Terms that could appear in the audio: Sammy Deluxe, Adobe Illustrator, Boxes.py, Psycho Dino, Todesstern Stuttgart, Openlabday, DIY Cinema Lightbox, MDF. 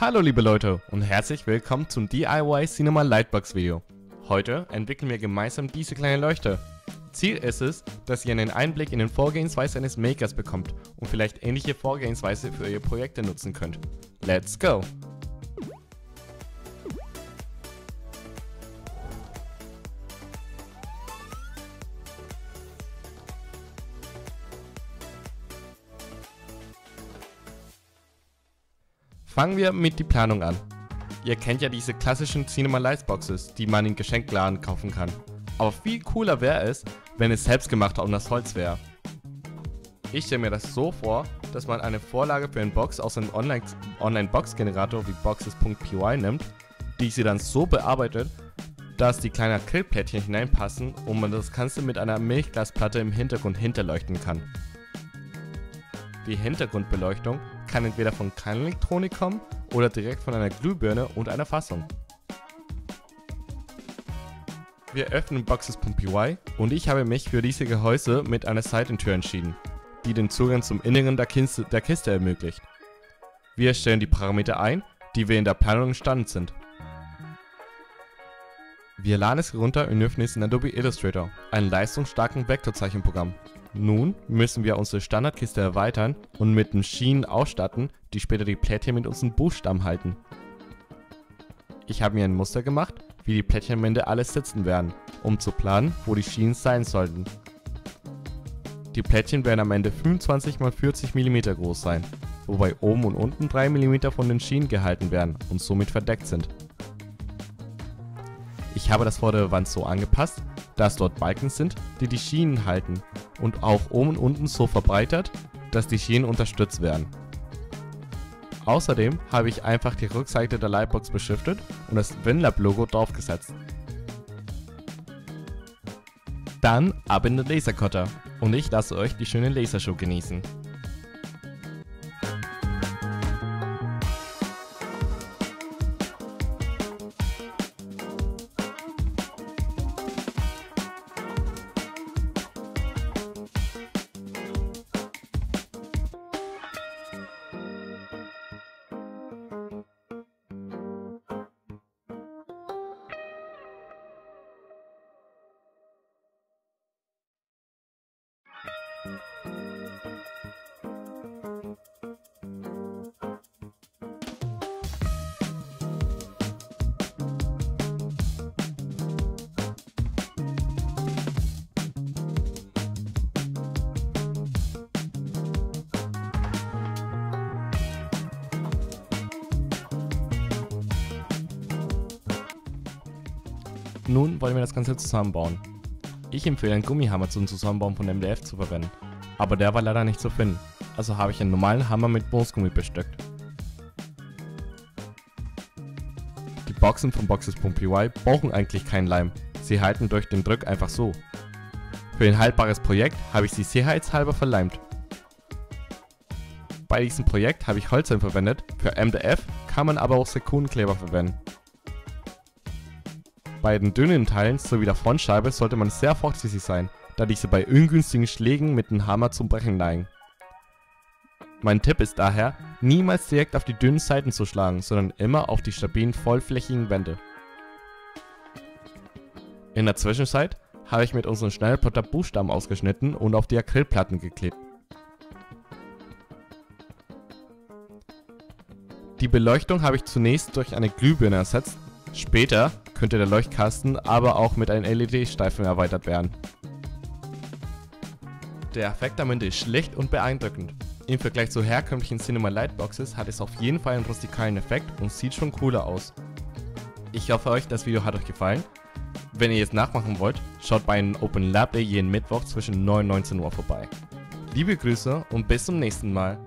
Hallo liebe Leute und herzlich willkommen zum DIY Cinema Lightbox Video. Heute entwickeln wir gemeinsam diese kleine Leuchte. Ziel ist es, dass ihr einen Einblick in den Vorgehensweise eines Makers bekommt und vielleicht ähnliche Vorgehensweise für eure Projekte nutzen könnt. Let's go! Fangen wir mit der Planung an. Ihr kennt ja diese klassischen Cinema Lightboxes, die man in Geschenkladen kaufen kann. Aber viel cooler wäre es, wenn es selbstgemacht und das Holz wäre. Ich stelle mir das so vor, dass man eine Vorlage für eine Box aus einem Online-Box-Generator wie Boxes.py nimmt, die sie dann so bearbeitet, dass die kleinen Acrylplättchen hineinpassen und man das Ganze mit einer Milchglasplatte im Hintergrund hinterleuchten kann. Die Hintergrundbeleuchtung kann entweder von kleiner Elektronik kommen oder direkt von einer Glühbirne und einer Fassung. Wir öffnen Boxes.py und ich habe mich für diese Gehäuse mit einer Seitentür entschieden, die den Zugang zum Inneren der Kiste ermöglicht. Wir stellen die Parameter ein, die wir in der Planung entstanden sind. Wir laden es herunter und öffnen es in Adobe Illustrator, einem leistungsstarken Vektorzeichenprogramm. Nun müssen wir unsere Standardkiste erweitern und mit den Schienen ausstatten, die später die Plättchen mit unseren Buchstaben halten. Ich habe mir ein Muster gemacht, wie die Plättchen am Ende alles sitzen werden, um zu planen, wo die Schienen sein sollten. Die Plättchen werden am Ende 25 x 40 mm groß sein, wobei oben und unten 3 mm von den Schienen gehalten werden und somit verdeckt sind. Ich habe das vordere Wand so angepasst, dass dort Balken sind, die die Schienen halten und auch oben und unten so verbreitert, dass die Schienen unterstützt werden. Außerdem habe ich einfach die Rückseite der Lightbox beschriftet und das WinLab-Logo draufgesetzt. Dann ab in den Lasercutter und ich lasse euch die schöne Lasershow genießen. Nun wollen wir das Ganze zusammenbauen. Ich empfehle einen Gummihammer zum Zusammenbauen von MDF zu verwenden, aber der war leider nicht zu finden, also habe ich einen normalen Hammer mit Moosgummi bestückt. Die Boxen von Boxes.py brauchen eigentlich keinen Leim, sie halten durch den Druck einfach so. Für ein haltbares Projekt habe ich sie sicherheitshalber verleimt. Bei diesem Projekt habe ich Holzleim verwendet, für MDF kann man aber auch Sekundenkleber verwenden. Bei den dünnen Teilen sowie der Frontscheibe sollte man sehr vorsichtig sein, da diese bei ungünstigen Schlägen mit dem Hammer zum Brechen neigen. Mein Tipp ist daher, niemals direkt auf die dünnen Seiten zu schlagen, sondern immer auf die stabilen, vollflächigen Wände. In der Zwischenzeit habe ich mit unserem Schnellplotter Buchstaben ausgeschnitten und auf die Acrylplatten geklebt. Die Beleuchtung habe ich zunächst durch eine Glühbirne ersetzt, später könnte der Leuchtkasten aber auch mit einem LED-Streifen erweitert werden. Der Effekt am Ende ist schlicht und beeindruckend. Im Vergleich zu herkömmlichen Cinema Lightboxes hat es auf jeden Fall einen rustikalen Effekt und sieht schon cooler aus. Ich hoffe das Video hat euch gefallen. Wenn ihr es nachmachen wollt, schaut bei einem Open Lab Day jeden Mittwoch zwischen 9 und 19 Uhr vorbei. Liebe Grüße und bis zum nächsten Mal.